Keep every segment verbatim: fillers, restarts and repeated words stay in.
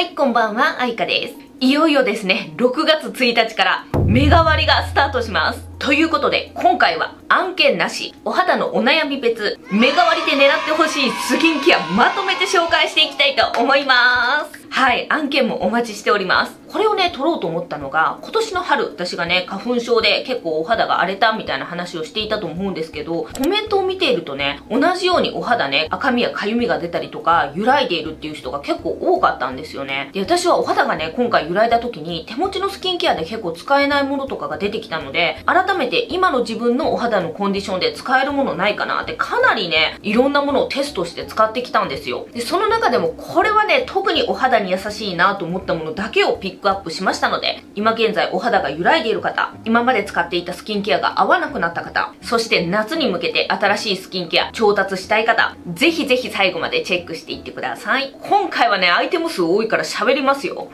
はい、こんばんは、あいかです。いよいよですね、ろくがつついたちからメガ割がスタートします。ということで、今回は案件なし、お肌のお悩み別、メガ割で狙ってほしいスキンケアまとめて紹介していきたいと思います。はい、案件もお待ちしております。これをね、撮ろうと思ったのが、今年の春、私がね、花粉症で結構お肌が荒れたみたいな話をしていたと思うんですけど、コメントを見ているとね、同じようにお肌ね、赤みやかゆみが出たりとか、揺らいでいるっていう人が結構多かったんですよね。で、私はお肌がね、今回揺らいだ時に、手持ちのスキンケアで結構使えないものとかが出てきたので、改めて今の自分のお肌のコンディションで使えるものないかなって、かなりね、いろんなものをテストして使ってきたんですよ。で、その中でも、これはね、特にお肌に優しいなと思ったものだけをピックアップしましたので、今現在お肌が揺らいでいる方、今まで使っていたスキンケアが合わなくなった方、そして夏に向けて新しいスキンケア調達したい方、ぜひぜひ最後までチェックしていってください。今回はね、アイテム数多いから喋りますよ。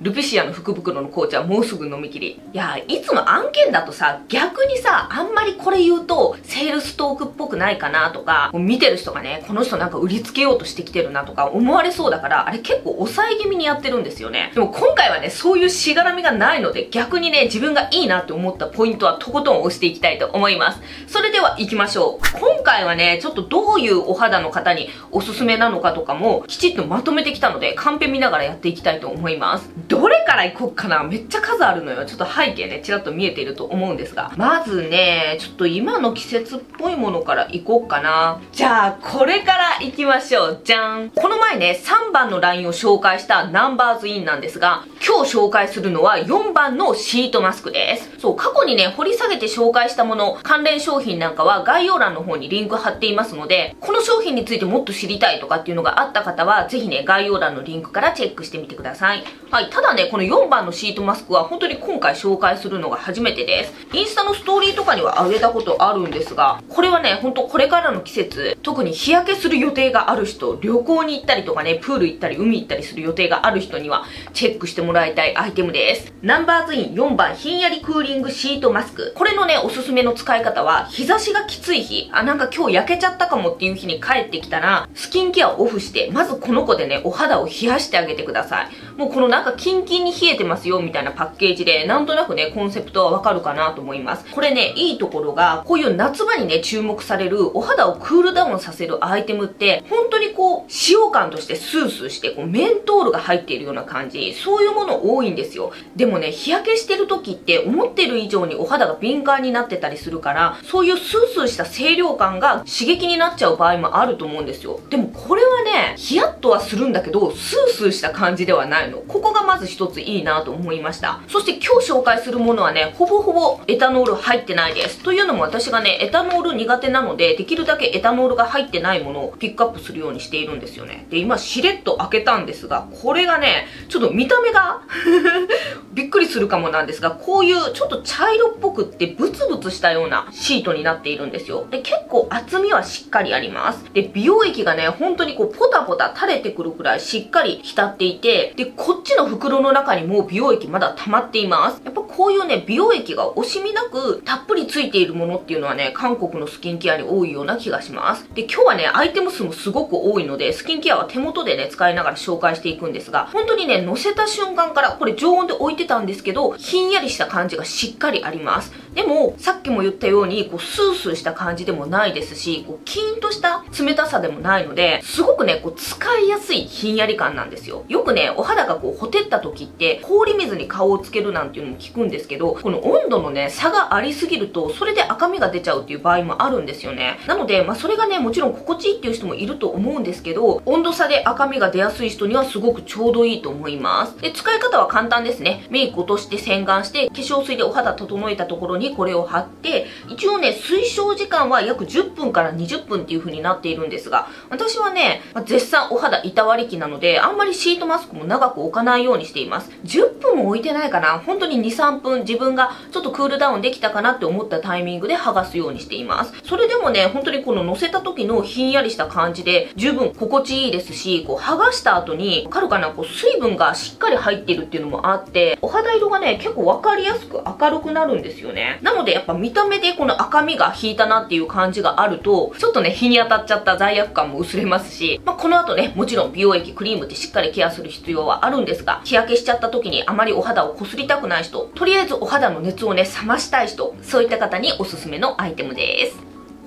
ルピシアの福袋の紅茶もうすぐ飲み切り。いやー、いつも案件だとさ、逆にさ、あんまりこれ言うと、セールストークっぽくないかなとか、もう見てる人がね、この人なんか売りつけようとしてきてるなとか思われそうだから、あれ結構抑え気味にやってるんですよね。でも今回はね、そういうしがらみがないので、逆にね、自分がいいなって思ったポイントはとことん押していきたいと思います。それでは行きましょう。今回はね、ちょっとどういうお肌の方におすすめなのかとかも、きちっとまとめてきたので、カンペ見ながらやっていきたいと思います。どれから行こうかな。めっちゃ数あるのよ。ちょっと背景ね、ちらっと見えていると思うんですが。まずね、ちょっと今の季節っぽいものから行こうかな。じゃあ、これから行きましょう。じゃん。この前ね、さんばんのラインを紹介したナンバーズインなんですが、今日紹介するのはよんばんのシートマスクです。そう、過去にね、掘り下げて紹介したもの、関連商品なんかは概要欄の方にリンク貼っていますので、この商品についてもっと知りたいとかっていうのがあった方は、ぜひね、概要欄のリンクからチェックしてみてください。はい。ただね、このよんばんのシートマスクは本当に今回紹介するのが初めてです。インスタのストーリーとかには上げたことあるんですが、これはね、本当これからの季節、特に日焼けする予定がある人、旅行に行ったりとかね、プール行ったり、海行ったりする予定がある人にはチェックしてもらいたいアイテムです。ナンバーズインよんばんひんやりクーリングシートマスク。これのね、おすすめの使い方は、日差しがきつい日、あ、なんか今日焼けちゃったかもっていう日に帰ってきたら、スキンケアをオフして、まずこの子でね、お肌を冷やしてあげてください。もうこのなんかキンキンに冷えてますよみたいなパッケージで、なんとなくね、コンセプトはわかるかなと思います。これね、いいところが、こういう夏場にね、注目される、お肌をクールダウンさせるアイテムって、本当にこう、使用感としてスースーして、こう、メントールが入っているような感じ、そういうもの多いんですよ。でもね、日焼けしてる時って、思ってる以上にお肌が敏感になってたりするから、そういうスースーした清涼感が刺激になっちゃう場合もあると思うんですよ。でもこれはね、ヒヤッとはするんだけど、スースーした感じではないの。ここがまず一ついいなと思いました。そして今日紹介するものはね、ほぼほぼエタノール入ってないです。というのも私がね、エタノール苦手なので、できるだけエタノールが入ってないものをピックアップするようにしているんですよね。で、今しれっと開けたんですが、これがね、ちょっと見た目がびっくりするかもなんですが、こういうちょっと茶色っぽくってブツブツしたようなシートになっているんですよ。で、結構厚みはしっかりあります。で、美容液がね、本当にこうポタポタ垂れてくるくらいしっかり浸っていて、で、こっちの袋の中にも美容液まだ溜まっています。やっぱこういうね、美容液が惜しみなくたっぷりついているものっていうのはね、韓国のスキンケアに多いような気がします。で、今日はね、アイテム数もすごく多いので、スキンケアは手元でね、使いながら紹介していくんですが、本当にね、乗せた瞬間から、これ常温で置いてたんですけど、ひんやりした感じがしっかりあります。でも、さっきも言ったように、こう、スースーした感じでもないですし、こう、キーンとした冷たさでもないので、すごくね、こう、使いやすいひんやり感なんですよ。よくね、お肌がこうほてった時って氷水に顔をつけるなんていうのも聞くんですけど、この温度のね、差がありすぎるとそれで赤みが出ちゃうっていう場合もあるんですよね。なので、まあ、それがね、もちろん心地いいっていう人もいると思うんですけど、温度差で赤みが出やすい人にはすごくちょうどいいと思います。で、使い方は簡単ですね。メイク落として洗顔して化粧水でお肌整えたところにこれを貼って、一応ね、推奨時間は約じゅっぷんからにじゅっぷんっていう風になっているんですが、私はね、まあ、絶賛お肌いたわり期なので、あんまりシートマスクも長く置かないようにしています。じゅっぷんも置いてないかな。本当にに、さんぷん自分がちょっとクールダウンできたかなって思ったタイミングで剥がすようにしています。それでもね、本当にこの乗せた時のひんやりした感じで十分心地いいですし、こう剥がした後に、わかるかな、こう水分がしっかり入ってるっていうのもあって、お肌色がね、結構わかりやすく明るくなるんですよね。ね。なのでやっぱ見た目でこの赤みが引いたなっていう感じがあると、ちょっとね、日に当たっちゃった罪悪感も薄れますし、まあ、この後ね、もちろん美容液、クリームってしっかりケアする必要はあるんですが、日焼けしちゃった時にあまりお肌をこすりたくない人、とりあえずお肌の熱をね、冷ましたい人、そういった方におすすめのアイテムです。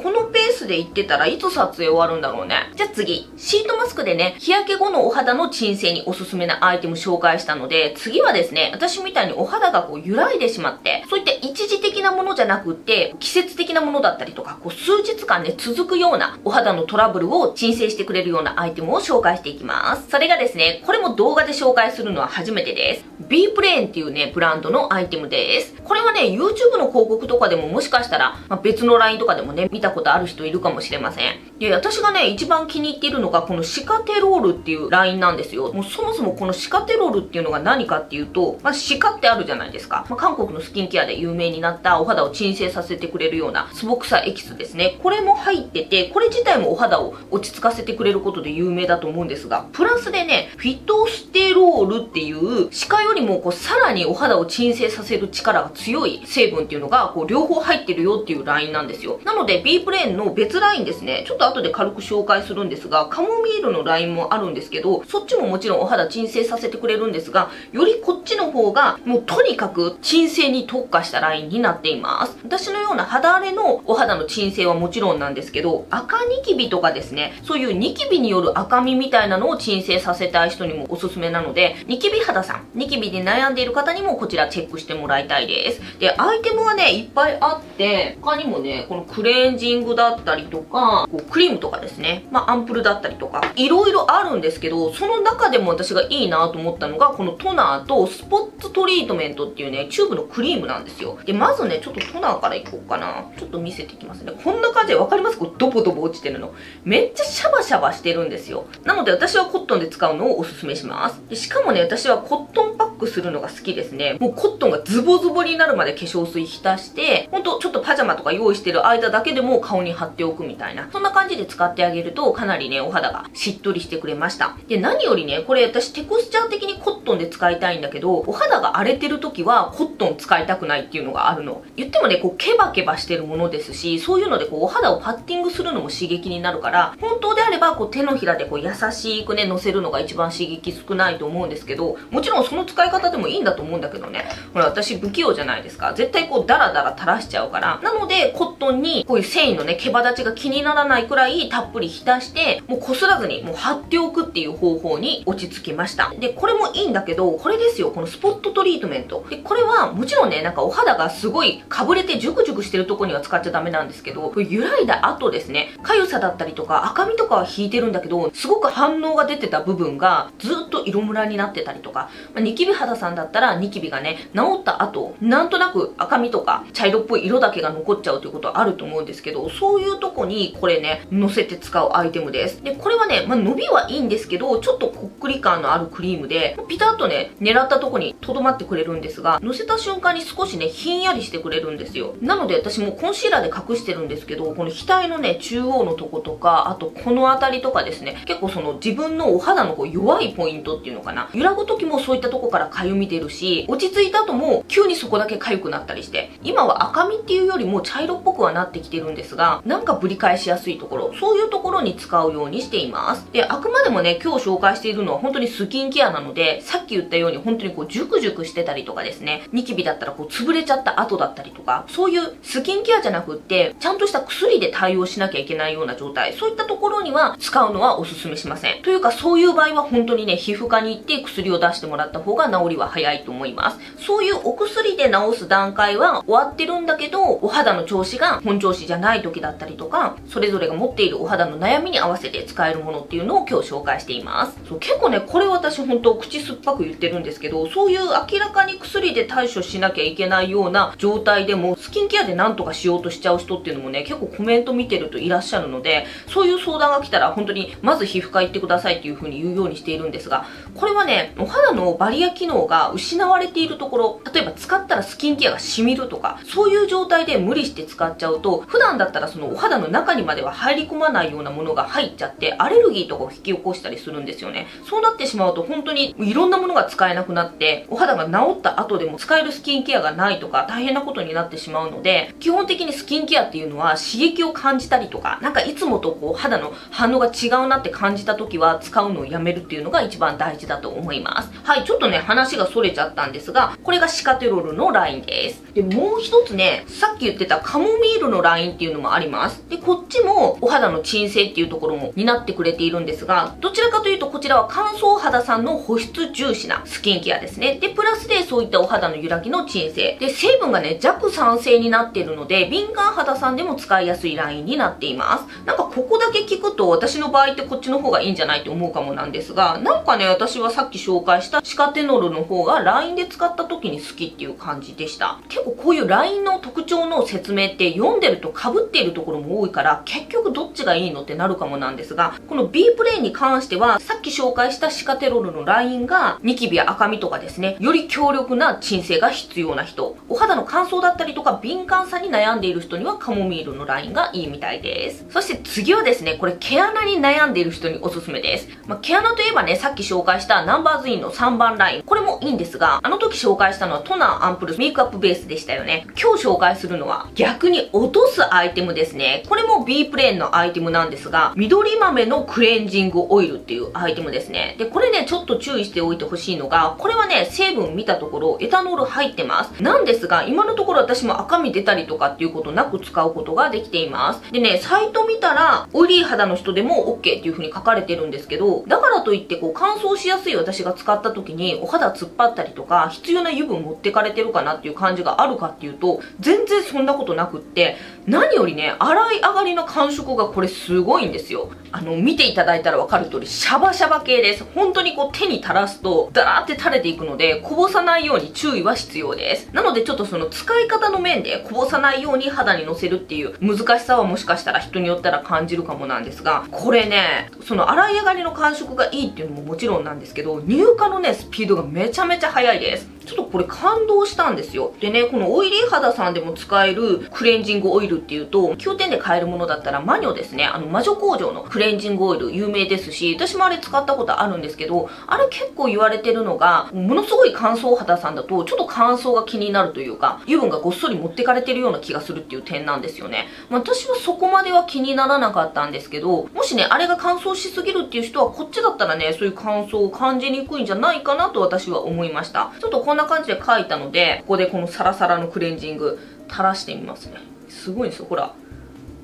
このペースで言ってたらいつ撮影終わるんだろうね。じゃあ次、シートマスクでね、日焼け後のお肌の鎮静におすすめなアイテム紹介したので、次はですね、私みたいにお肌がこう揺らいでしまって、そういった一時的なものじゃなくって、季節的なものだったりとか、こう数日間ね、続くようなお肌のトラブルを鎮静してくれるようなアイテムを紹介していきます。それがですね、これも動画で紹介するのは初めてです。B プレーンっていうね、ブランドのアイテムです。これはね、YouTube の広告とかでももしかしたら、まあ、別の ライン とかでもね、見たことある人いるかもしれません。で、私がね、一番気に入っているのが、このシカテロールっていうラインなんですよ。もうそもそもこのシカテロールっていうのが何かっていうと、まあ、シカってあるじゃないですか。まあ、韓国のスキンケアで有名になったお肌を鎮静させてくれるような素朴さエキスですね。これも入ってて、これ自体もお肌を落ち着かせてくれることで有名だと思うんですが、プラスでね、フィトステロールっていう、シカよりもこうさらにお肌を鎮静させる力が強い成分っていうのが、こう両方入ってるよっていうラインなんですよ。なので、B プレーンの別ラインですね。ちょっと後で軽く紹介するんですが、カモミールのラインもあるんですけど、そっちももちろんお肌鎮静させてくれるんですが、よりこっちの方がもうとにかく鎮静に特化したラインになっています。私のような肌荒れのお肌の鎮静はもちろんなんですけど、赤ニキビとかですね、そういうニキビによる赤みみたいなのを鎮静させたい人にもおすすめなので、ニキビ肌さん、ニキビで悩んでいる方にもこちらチェックしてもらいたいです。で、アイテムはね、いっぱいあって、他にもね、このクレーンクレンジングだったりとか、こうクリームとかですね、まあ、アンプルだったりとかいろいろあるんですけど、その中でも私がいいなと思ったのがこのトナーとスポッツトリートメントっていうね、チューブのクリームなんですよ。で、まずね、ちょっとトナーからいこうかな。ちょっと見せていきますね。こんな感じでわかります？こうドボドボ落ちてるの。めっちゃシャバシャバしてるんですよ。なので私はコットンで使うのをおすすめします。で、しかもね、私はコットンパックするのが好きですね。もうコットンがズボズボになるまで化粧水浸して、ほんとちょっとパジャマとか用意してる間だけでももう顔に貼っておくみたいな、そんな感じで使ってあげるとかなりね、お肌がしっとりしてくれました。で、何よりね、これ私テクスチャー的にコットンで使いたいんだけど、お肌が荒れてる時はコットン使いたくないっていうのがあるの。言ってもね、こうケバケバしてるものですし、そういうのでこうお肌をパッティングするのも刺激になるから、本当であればこう手のひらでこう優しくね、のせるのが一番刺激少ないと思うんですけど、もちろんその使い方でもいいんだと思うんだけどね、ほら私不器用じゃないですか。絶対こうダラダラ垂らしちゃうから。なのでコットンにこういう繊維のね、毛羽立ちが気にならないくらいたっぷり浸して、もうこすらずにもう貼っておくっていう方法に落ち着きました。で、これもいいんだけど、これですよ、このスポットトリートメント。で、これはもちろんね、なんかお肌がすごいかぶれてジュクジュクしてるとこには使っちゃダメなんですけど、これ揺らいだ後ですね、痒さだったりとか赤みとかは引いてるんだけど、すごく反応が出てた部分がずっと色ムラになってたりとか、まあ、ニキビ肌さんだったらニキビがね、治った後、なんとなく赤みとか茶色っぽい色だけが残っちゃうということはあると思うんですけど、けどそういうとこにこれね、乗せて使うアイテムです。で、これはね、まあ、伸びはいいんですけど、ちょっとこっくり感のあるクリームで、ピタッとね、狙ったとこにとどまってくれるんですが、乗せた瞬間に少しね、ひんやりしてくれるんですよ。なので私もコンシーラーで隠してるんですけど、この額のね、中央のとことか、あとこの辺りとかですね、結構その自分のお肌のこう弱いポイントっていうのかな、揺らぐ時もそういったとこからかゆみ出るし、落ち着いた後も急にそこだけかゆくなったりして、今は赤みっていうよりも茶色っぽくはなってきてるんですですが、なんかぶり返しやすいところ、そういうところに使うようにしています。で、あくまでもね、今日紹介しているのは本当にスキンケアなので、さっき言ったように本当にこうジュクジュクしてたりとかですね、ニキビだったらこう潰れちゃった後だったりとか、そういうスキンケアじゃなくってちゃんとした薬で対応しなきゃいけないような状態、そういったところには使うのはおすすめしません。というか、そういう場合は本当にね、皮膚科に行って薬を出してもらった方が治りは早いと思います。そういうお薬で治す段階は終わってるんだけど、お肌の調子が本調子じゃないない時だったりとか、それぞれが持っているお肌の悩みに合わせて使えるものっていうのを今日紹介しています。そう、結構ね、これ私本当口酸っぱく言ってるんですけど、そういう明らかに薬で対処しなきゃいけないような状態でもスキンケアでなんとかしようとしちゃう人っていうのもね、結構コメント見てるといらっしゃるので、そういう相談が来たら本当にまず皮膚科行ってくださいっていう風に言うようにしているんですが、これはね、お肌のバリア機能が失われているところ、例えば使ったらスキンケアが染みるとか、そういう状態で無理して使っちゃうと、普段だだったらそのお肌の中にまでは入り込まないようなものが入っちゃってアレルギーとかを引き起こしたりするんですよね。そうなってしまうと本当にいろんなものが使えなくなってお肌が治った後でも使えるスキンケアがないとか大変なことになってしまうので、基本的にスキンケアっていうのは刺激を感じたりとか、なんかいつもとこう肌の反応が違うなって感じた時は使うのをやめるっていうのが一番大事だと思います。はい、ちょっとね話がそれちゃったんですが、これがシカテロールのラインです。でもう一つね、さっき言ってたカモミールのラインっていうのもあります。でこっちもお肌の鎮静っていうところも担ってくれているんですが、どちらかというとこちらは乾燥肌さんの保湿重視なスキンケアですね。でプラスでそういったお肌の揺らぎの鎮静で成分がね弱酸性になっているので敏感肌さんでも使いやすいラインになっています。なんかここだけ聞くと私の場合ってこっちの方がいいんじゃないって思うかもなんですが、なんかね私はさっき紹介したシカテノールの方がラインで使った時に好きっていう感じでした。結構こういうラインの特徴の説明って読んでると被っているところも多いから結局どっちがいいのってなるかもなんですが、この B プレインに関してはさっき紹介したシカテロールのラインがニキビや赤みとかですね、より強力な鎮静が必要な人、お肌の乾燥だったりとか敏感さに悩んでいる人にはカモミールのラインがいいみたいです。そして次はですね、これ毛穴に悩んでいる人におすすめです。まあ、毛穴といえばねさっき紹介したナンバーズインのさんばんライン、これもいいんですが、あの時紹介したのはトナーアンプルメイクアップベースでしたよね。今日紹介するのは逆に落とすアイテムですね。これも B プレーンのアイテムなんですが、緑豆のクレンジングオイルっていうアイテムですね。でこれねちょっと注意しておいてほしいのが、これはね成分見たところエタノール入ってます。なんですが今のところ私も赤み出たりとかっていうことなく使うことができています。でねサイト見たらオイリー肌の人でも オーケー っていう風に書かれてるんですけど、だからといってこう乾燥しやすい私が使った時にお肌突っ張ったりとか必要な油分持ってかれてるかなっていう感じがあるかっていうと全然そんなことなくって、何よりね洗い上がりの感触がこれすごいんですよ。あの見ていただいたら分かる通りシャバシャバ系です。本当にこう手に垂らすとダラーって垂れていくのでこぼさないように注意は必要です。なのでちょっとその使い方の面でこぼさないように肌にのせるっていう難しさはもしかしたら人によったら感じるかもなんですが、これねその洗い上がりの感触がいいっていうのももちろんなんですけど、乳化のねスピードがめちゃめちゃ速いです。ちょっとこれ感動したんですよ。でねこのオイリー肌さんでも使えるクレンジングオイルっていうと キューテン で買えるものだったらマニョですね、あの魔女工場のクレンジングオイル有名ですし、私もあれ使ったことあるんですけど、あれ結構言われてるのがものすごい乾燥肌さんだとちょっと乾燥が気になるというか油分がごっそり持ってかれてるような気がするっていう点なんですよね。まあ、私はそこまでは気にならなかったんですけど、もしねあれが乾燥しすぎるっていう人はこっちだったらねそういう乾燥を感じにくいんじゃないかなと私は思いました。ちょっとこんな感じで書いたのでここでこのサラサラのクレンジング垂らしてみますね。すごいんですよ、ほら。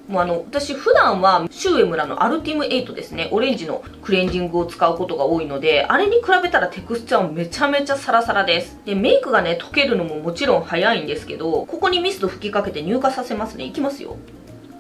もうあの私普段はシュウエムラのアルティムエイトですね、オレンジのクレンジングを使うことが多いので、あれに比べたらテクスチャーもめちゃめちゃサラサラです。でメイクがね溶けるのももちろん早いんですけど、ここにミスト吹きかけて乳化させますね。いきますよ。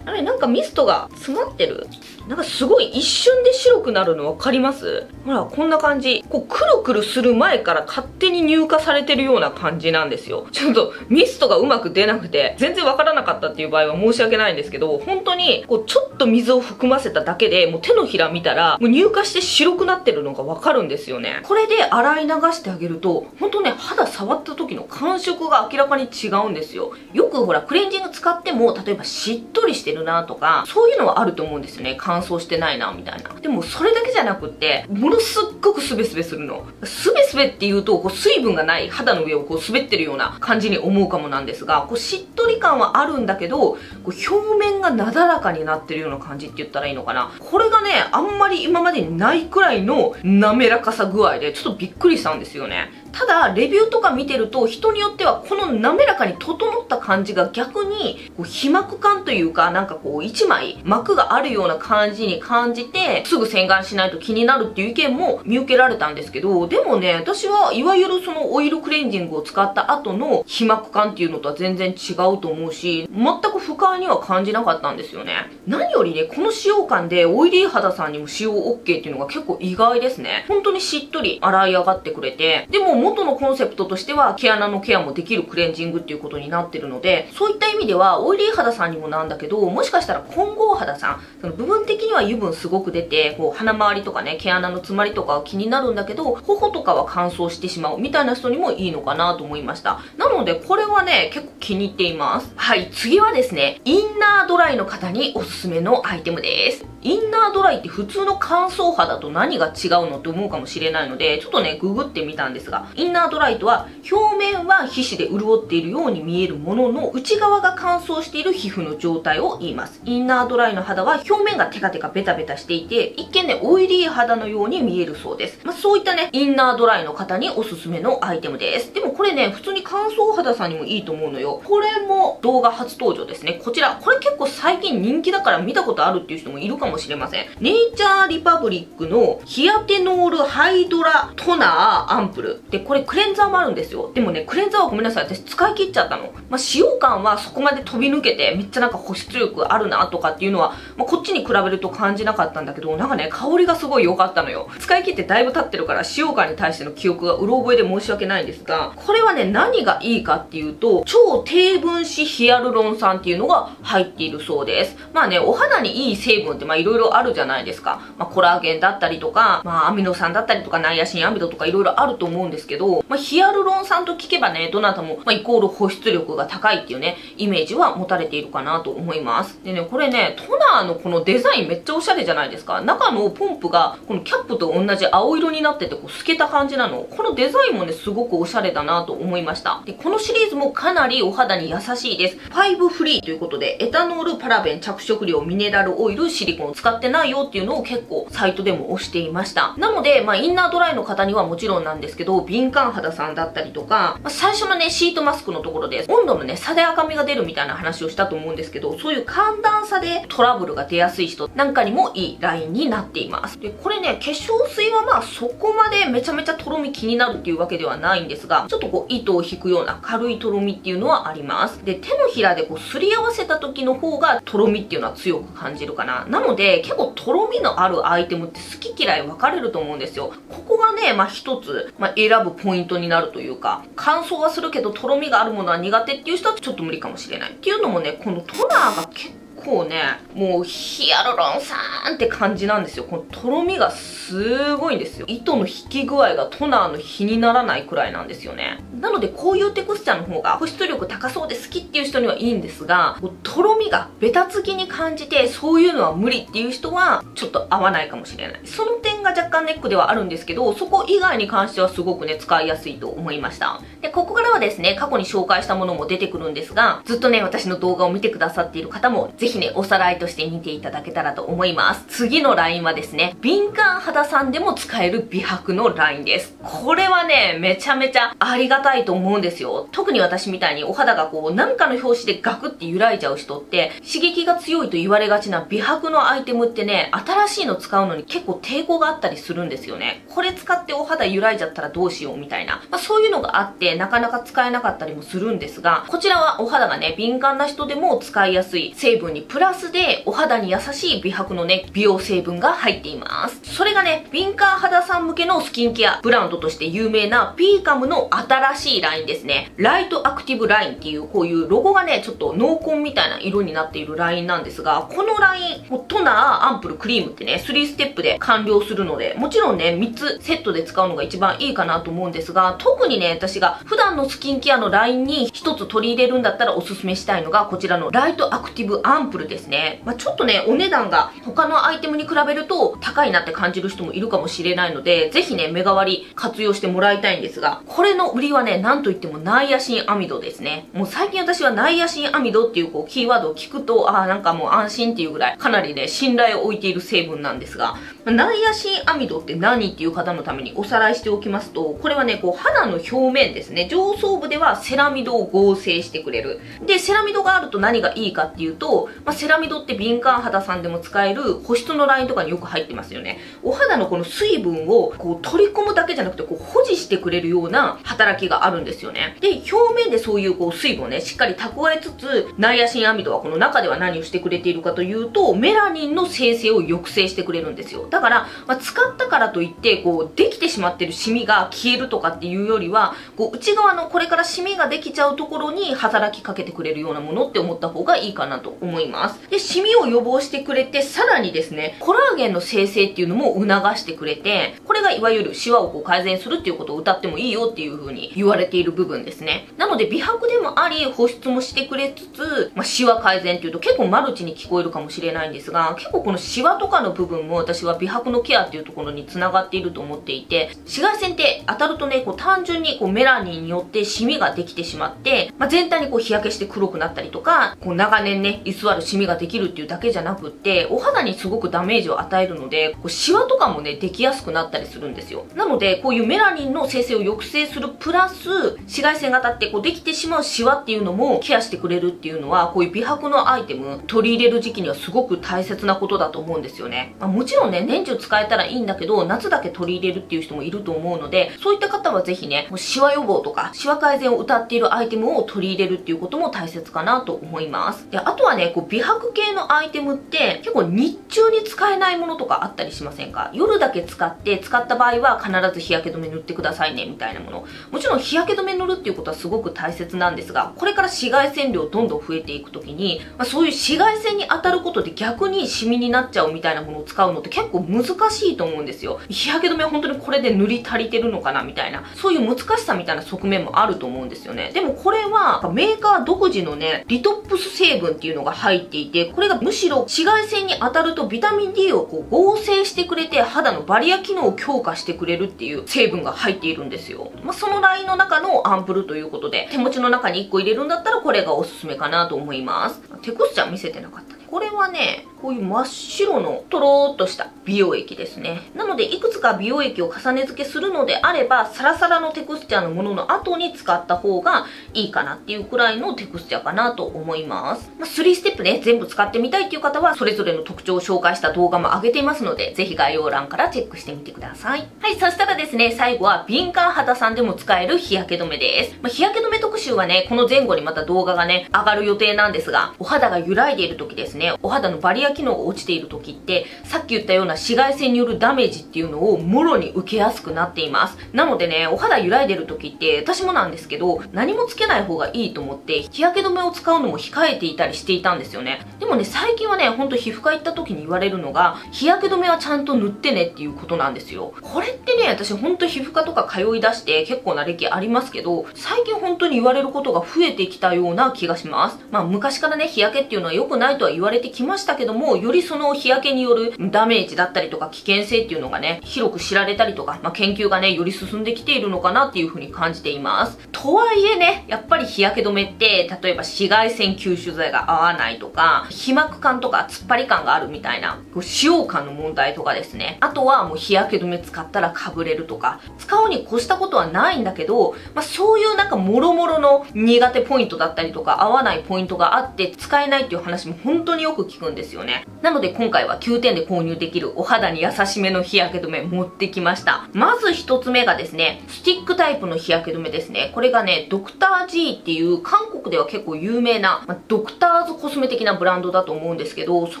あれなんかミストが詰まってる、なんかすごい一瞬で白くなるの分かります？ほらこんな感じ、こうくるくるする前から勝手に乳化されてるような感じなんですよ。ちょっとミストがうまく出なくて全然分からなかったっていう場合は申し訳ないんですけど、本当にこうちょっと水を含ませただけでもう手のひら見たらもう乳化して白くなってるのが分かるんですよね。これで洗い流してあげると本当ね肌触った時の感触が明らかに違うんですよ。よくほらクレンジング使っても例えばしっとりしてるなとかそういうのはあると思うんですよね、乾燥してないなみたいな。でもそれだけじゃなくってものすっごくスベスベするの、スベスベっていうとこう水分がない肌の上をこう滑ってるような感じに思うかもなんですが、こうしっとり感はあるんだけどこう表面がなだらかになってるような感じって言ったらいいのかな。これがねあんまり今までにないくらいの滑らかさ具合でちょっとびっくりしたんですよね。ただレビューとか見てると人によってはこの滑らかに整った感じが逆にこう皮膜感というかなんかこう一枚膜があるような感じに感じてすぐ洗顔しないと気になるっていう意見も見受けられたんですけど、でもね私はいわゆるそのオイルクレンジングを使った後の皮膜感っていうのとは全然違うと思うし全く不快には感じなかったんですよね。何よりねこの使用感でオイリー肌さんにも使用 オーケー っていうのが結構意外ですね。本当にしっとり洗い上がってくれて、でも元のコンセプトとしては毛穴のケアもできるクレンジングっていうことになってるので、そういった意味ではオイリー肌さんにもなんだけど、もしかしたら混合肌さん、その部分的には油分すごく出てこう鼻周りとかね毛穴の詰まりとかは気になるんだけど、頬とかは乾燥してしまうみたいな人にもいいのかなと思いました。なのでこれはね結構気に入っています。はい、次はですね、インナードライの方におすすめのアイテムです。インナードライって普通の乾燥肌と何が違うのって思うかもしれないので、ちょっとねググってみたんですが、インナードライとは表面は皮脂で潤っているように見えるものの内側が乾燥している皮膚の状態を言います。インナードライの肌は表面がテカテカベタベタしていて、一見ねオイリー肌のように見えるそうです。まあ、そういったねインナードライの方におすすめのアイテムです。でもこれね普通に乾燥肌さんにもいいと思うのよ。これも動画初登場ですね。こちら、これ結構最近人気だから見たことあるっていう人もいるかもしれません。ネイチャーリパブリックのヒアテノールハイドラトナーアンプルで、これクレンザーもあるんですよ。でもねクレンザーはごめんなさい、私使い切っちゃったの。まあ、使用感はそこまで飛び抜けてめっちゃなんか保湿力あるなとかっていうのは、まあ、こっちに比べると感じなかったんだけど、なんかね香りがすごい良かったのよ。使い切ってだいぶ経ってるから使用感に対しての記憶がうろ覚えで申し訳ないんですが、これはね何がいいかっていうと超低分子ヒアルロン酸っていうのが入っているそうです。まあねお肌にいい成分ってまあいろいろあるじゃないですか。まあ、コラーゲンだったりとか、まあ、アミノ酸だったりとかナイアシンアミドとかいろいろあると思うんですけど、まあ、ヒアルロン酸と聞けばねどなたも、まあ、イコール保湿力が高いっていうねイメージは持たれているかなと思います。でねこれねトナーのこのデザインめっちゃおしゃれじゃないですか。中のポンプがこのキャップと同じ青色になっててこう透けた感じなの。このデザインもねすごくおしゃれだなと思いました。でこのシリーズもかなりお肌に優しいです。ファイブフリーということでエタノールパラベン着色料ミネラルオイルシリコン使ってないよっていうのを結構サイトでも推していました。なのでまあインナードライの方にはもちろんなんですけど、敏感肌さんだったりとか、まあ、最初のねシートマスクのところで温度のね差で赤みが出るみたいな話をしたと思うんですけど、そういう寒暖差でトラブルが出やすい人なんかにもいいラインになっています。でこれね化粧水はまあそこまでめちゃめちゃとろみ気になるっていうわけではないんですが、ちょっとこう糸を引くような軽いとろみっていうのはあります。で手のひらでこうすり合わせた時の方がとろみっていうのは強く感じるかな。なので結構とろみのあるアイテムって好き嫌い分かれると思うんですよ。ここがねまあ一つ、まあ、選ぶポイントになるというか、乾燥はするけどとろみがあるものは苦手っていう人はちょっと無理かもしれないっていうのもね、このトナーが結構こうねもうヒアルロン酸って感じなんですよ。このとろみがすごいんですよ。糸の引き具合がトナーの比にならないくらいなんですよね。なのでこういうテクスチャーの方が保湿力高そうで好きっていう人にはいいんですが、とろみがベタつきに感じてそういうのは無理っていう人はちょっと合わないかもしれない。その点が若干ネックではあるんですけど、そこ以外に関してはすごくね使いやすいと思いました。でここからはですね過去に紹介したものも出てくるんですが、ずっとね私の動画を見てくださっている方もぜひぜひねおさらいとして見ていただけたらと思います。次のラインはですね、敏感肌さんでも使える美白のラインです。これはねめちゃめちゃありがたいと思うんですよ。特に私みたいにお肌がこう何かの拍子でガクって揺らいじゃう人って、刺激が強いと言われがちな美白のアイテムってね新しいの使うのに結構抵抗があったりするんですよね。これ使ってお肌揺らいじゃったらどうしようみたいな、まあ、そういうのがあってなかなか使えなかったりもするんですが、こちらはお肌がね敏感な人でも使いやすい成分にプラスでお肌に優しい美白のね美容成分が入っています。それがね敏感肌さん向けのスキンケアブランドとして有名なピーカムの新しいラインですね。ライトアクティブラインっていうこういうロゴがねちょっと濃紺みたいな色になっているラインなんですが、このライントナーアンプルクリームってねスリーステップで完了するので、もちろんねみっつセットで使うのが一番いいかなと思うんですが、特にね私が普段のスキンケアのラインにひとつ取り入れるんだったらおすすめしたいのがこちらのライトアクティブアンプルアンプルですね。まあ、ちょっとねお値段が他のアイテムに比べると高いなって感じる人もいるかもしれないので、ぜひね目代わり活用してもらいたいんですが、これの売りはねなんといってもナイアシンアミドですね。もう最近私はナイアシンアミドっていうこうキーワードを聞くとあーなんかもう安心っていうぐらいかなりね信頼を置いている成分なんですが、ナイアシンアミドって何っていう方のためにおさらいしておきますと、これはねこう肌の表面ですね、上層部ではセラミドを合成してくれる。でセラミドがあると何がいいかっていうと、まあ、セラミドって敏感肌さんでも使える保湿のラインとかによく入ってますよね。お肌のこの水分をこう取り込むだけじゃなくてこう保持してくれるような働きがあるんですよね。で、表面でそういうこう水分をねしっかり蓄えつつ、ナイアシンアミドはこの中では何をしてくれているかというと、メラニンの生成を抑制してくれるんですよ。だから、まあ、使ったからといってこうできてしまってるシミが消えるとかっていうよりは、こう内側のこれからシミができちゃうところに働きかけてくれるようなものって思った方がいいかなと思います。で、シミを予防してくれて、さらにですね、コラーゲンの生成っていうのも促してくれて、これがいわゆるシワをこう改善するっていうことを謳ってもいいよっていう風に言われている部分ですね。なので美白でもあり保湿もしてくれつつ、まあ、シワ改善っていうと結構マルチに聞こえるかもしれないんですが、結構このシワとかの部分も私は美白のケアっていうところにつながっていると思っていて、紫外線って当たるとね、こう単純にこうメラニンによってシミができてしまって、まあ、全体にこう日焼けして黒くなったりとか、こう長年ね居座るシミができるっていうだけじゃなくって、お肌にすごくダメージを与えるので、こうシワとかもねできやすくなったりするんですよ。なのでこういうメラニンの生成を抑制するプラス、紫外線が当たってこうできてしまうシワっていうのもケアしてくれるっていうのは、こういう美白のアイテム取り入れる時期にはすごく大切なことだと思うんですよね。まあ、もちろんね年中使えたらいいんだけど、夏だけ取り入れるっていう人もいると思うので、そういった方はぜひね、シワ予防とかシワ改善を謳っているアイテムを取り入れるっていうことも大切かなと思います。で、あとはね、こう美白系のアイテムって結構日中に使えないものとかあったりしませんか？夜だけ使って、使った場合は必ず日焼け止め塗ってくださいねみたいなもの。もちろん日焼け止め塗るっていうことはすごく大切なんですが、これから紫外線量どんどん増えていく時に、まあ、そういう紫外線に当たることで逆にシミになっちゃうみたいなものを使うのって結構難しいと思うんですよ。日焼け止めは本当にこれで塗り足りてるのかなみたいな、そういう難しさみたいな側面もあると思うんですよね。でもこれはメーカー独自のねリトップス成分っていうのが入っていて、これがむしろ紫外線に当たるとビタミン D をこう合成してくれて、肌のバリア機能を強化してくれるっていう成分が入っているんですよ。まあ、そのラインの中のアンプルということで、手持ちの中にいっこ入れるんだったらこれがおすすめかなと思います。テクスチャー見せてなかったね。これはね、こういう真っ白のとろーっとした美容液ですね。なのでいくつか美容液を重ね付けするのであれば、サラサラのテクスチャーのものの後に使った方がいいかなっていうくらいのテクスチャーかなと思います。まあ、スリーステップね全部使ってみたいっていう方は、それぞれの特徴を紹介した動画も上げていますので、ぜひ概要欄からチェックしてみてください。はい、そしたらですね、最後は敏感肌さんでも使える日焼け止めです。まあ、日焼け止め特集はね、この前後にまた動画がね上がる予定なんですが、お肌が揺らいでいる時ですね、お肌のバリア機能が落ちている時って、さっき言ったような紫外線によるダメージっていうのをもろに受けやすくなっています。なのでね、お肌揺らいでる時って、私もなんですけど何もつけない方がいいと思って日焼け止めを使うのも控えていたりしていたんですよね。でもね、最近はねほんと皮膚科行った時に言われるのが、日焼け止めはちゃんと塗ってねっていうことなんですよ。これってね、私ほんと皮膚科とか通いだして結構な歴ありますけど、最近本当に言われることが増えてきたような気がします。まあ昔からね、日焼けっていうのは良くないとは言われてきましたけども、よりその日焼けによるダメージだったりとか危険性っていうのがね広く知られたりとか、まあ、研究がねより進んできているのかなっていう風に感じています。とはいえね、やっぱり日焼け止めって、例えば紫外線吸収剤が合わないとか、皮膜感とか突っ張り感があるみたいな、こう使用感の問題とかですね、あとはもう日焼け止め使ったらかぶれるとか、使うに越したことはないんだけど、まあ、そういうなんかもろもろの苦手ポイントだったりとか合わないポイントがあって使えないっていう話も本当によく聞くんですよね。なので今回はキューテンで購入できるお肌に優しめの日焼け止め持ってきました。まずひとつめがですね、スティックタイプの日焼け止めですね。これがねドクター G っていう韓国では結構有名な、まあ、ドクターズコスメ的なブランドだと思うんですけど、そ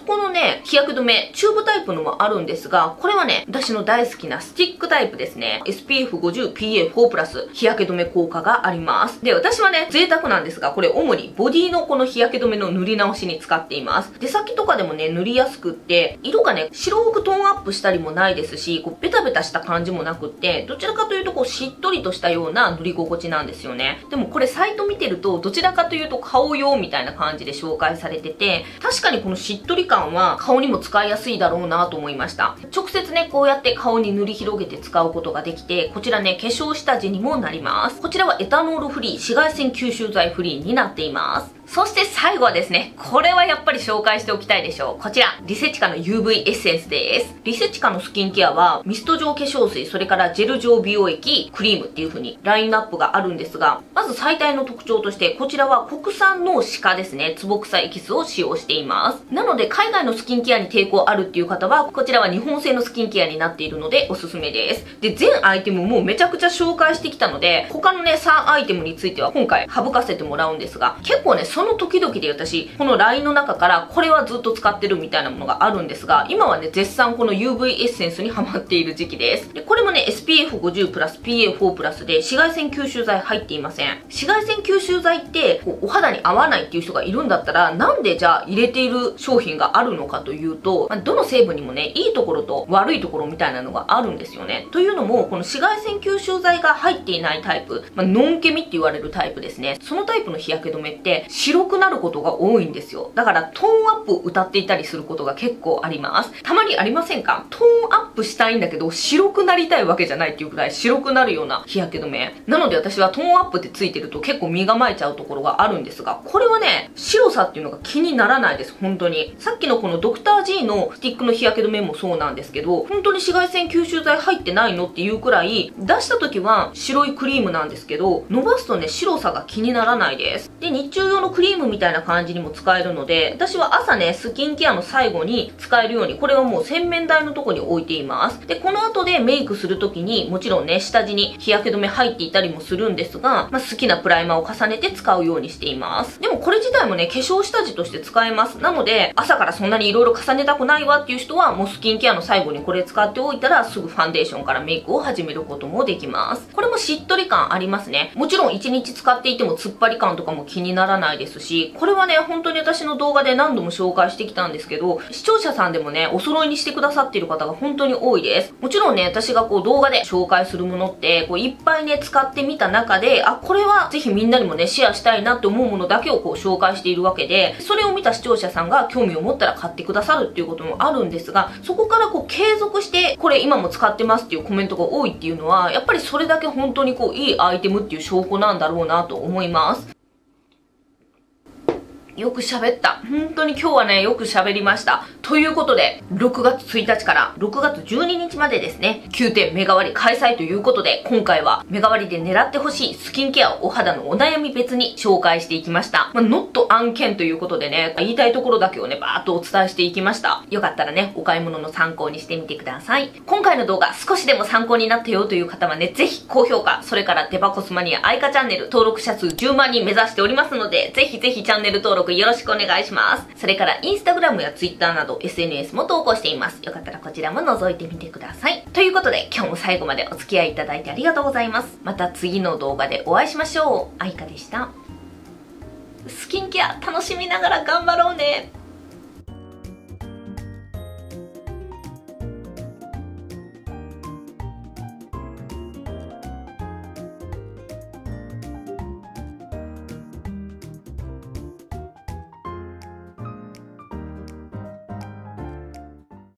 このね日焼け止めチューブタイプのもあるんですが、これはね私の大好きなスティックタイプですね。 エスピーエフごじゅうピーエーフォー プラス日焼け止め効果があります。で、私はね贅沢なんですが、これ主にボディのこの日焼け止めの塗り直しに使っています。出先とかでもね塗りやすくって、色がね白くトーンアップしたりもないですし、こうベタベタした感じもなくって、どちらかというとこうしっとりとしたような塗り心地なんですよね。でもこれサイト見てると、どちらかというと顔用みたいな感じで紹介されてて、確かにこのしっとり感は顔にも使いやすいだろうなと思いました。直接ねこうやって顔に塗り広げて使うことができて、こちらね化粧下地にもなります。こちらはエタノールフリー、紫外線吸収剤フリーになっています。そして最後はですね、これはやっぱり紹介しておきたいでしょう。こちら、リセチカの ユーブイ エッセンスです。リセチカのスキンケアは、ミスト状化粧水、それからジェル状美容液、クリームっていう風にラインナップがあるんですが、まず最大の特徴として、こちらは国産の鹿ですね、壺草エキスを使用しています。なので、海外のスキンケアに抵抗あるっていう方は、こちらは日本製のスキンケアになっているので、おすすめです。で、全アイテムもうめちゃくちゃ紹介してきたので、他のね、さんアイテムについては今回省かせてもらうんですが、結構ね、その時々で私、この ライン の中からこれはずっと使ってるみたいなものがあるんですが、今はね、絶賛この ユーブイ エッセンスにハマっている時期です。で、これもね、エスピーエフごじゅう プラス ピーエーフォー プラスで紫外線吸収剤入っていません。紫外線吸収剤ってこうお肌に合わないっていう人がいるんだったら、なんでじゃあ入れている商品があるのかというと、まあ、どの成分にもね、いいところと悪いところみたいなのがあるんですよね。というのも、この紫外線吸収剤が入っていないタイプ、まあ、ノンケミって言われるタイプですね。そのタイプの日焼け止めって白くなることが多いんですよ。だからトーンアップを歌っていたりすることが結構あります。たまにありませんか？トーンアップしたいんだけど白くなりたいわけじゃないっていうくらい白くなるような日焼け止め。なので私はトーンアップってついてると結構身構えちゃうところがあるんですが、これはね、白さっていうのが気にならないです。本当に。さっきのこのドクター G のスティックの日焼け止めもそうなんですけど、本当に紫外線吸収剤入ってないのっていうくらい、出した時は白いクリームなんですけど、伸ばすとね、白さが気にならないです。で、日中用のクリームみたいな感じにも使えるので、私は朝ね、スキンケアの最後に使えるように、これはもう洗面台のとこに置いています。で、この後でメイクするときに、もちろんね、下地に日焼け止め入っていたりもするんですが、まあ、好きなプライマーを重ねて使うようにしています。でもこれ自体もね、化粧下地として使えます。なので、朝からそんなに色々重ねたくないわっていう人は、もうスキンケアの最後にこれ使っておいたら、すぐファンデーションからメイクを始めることもできます。これもしっとり感ありますね。もちろんいちにち使っていても突っ張り感とかも気にならないですし、これはね、本当に私の動画で何度も紹介してきたんですけど、視聴者さんでもね、お揃いにしてくださっている方が本当に多いです。もちろんね、私がこう動画で紹介するものって、こういっぱいね、使ってみた中で、あ、これはぜひみんなにもね、シェアしたいなって思うものだけをこう紹介しているわけで、それを見た視聴者さんが興味を持ったら買ってくださるっていうこともあるんですが、そこからこう継続して、これ今も使ってますっていうコメントが多いっていうのは、やっぱりそれだけ本当にこういいアイテムっていう証拠なんだろうなと思います。よく喋った。本当に今日はね、よく喋りました。ということで、ろくがつついたちからろくがつじゅうににちまでですね、キューテン目変わり開催ということで、今回は目変わりで狙ってほしいスキンケアをお肌のお悩み別に紹介していきました。まあ、ノット案件ということでね、言いたいところだけをね、バーっとお伝えしていきました。よかったらね、お買い物の参考にしてみてください。今回の動画少しでも参考になったよという方はね、ぜひ高評価、それからデパコスマニア愛花チャンネル登録者数じゅうまんにん目指しておりますので、ぜひぜひチャンネル登録よろしくお願いします。それからインスタグラムやツイッターなど エスエヌエス も投稿しています。よかったらこちらも覗いてみてください。ということで今日も最後までお付き合いいただいてありがとうございます。また次の動画でお会いしましょう。愛花でした。スキンケア楽しみながら頑張ろうね。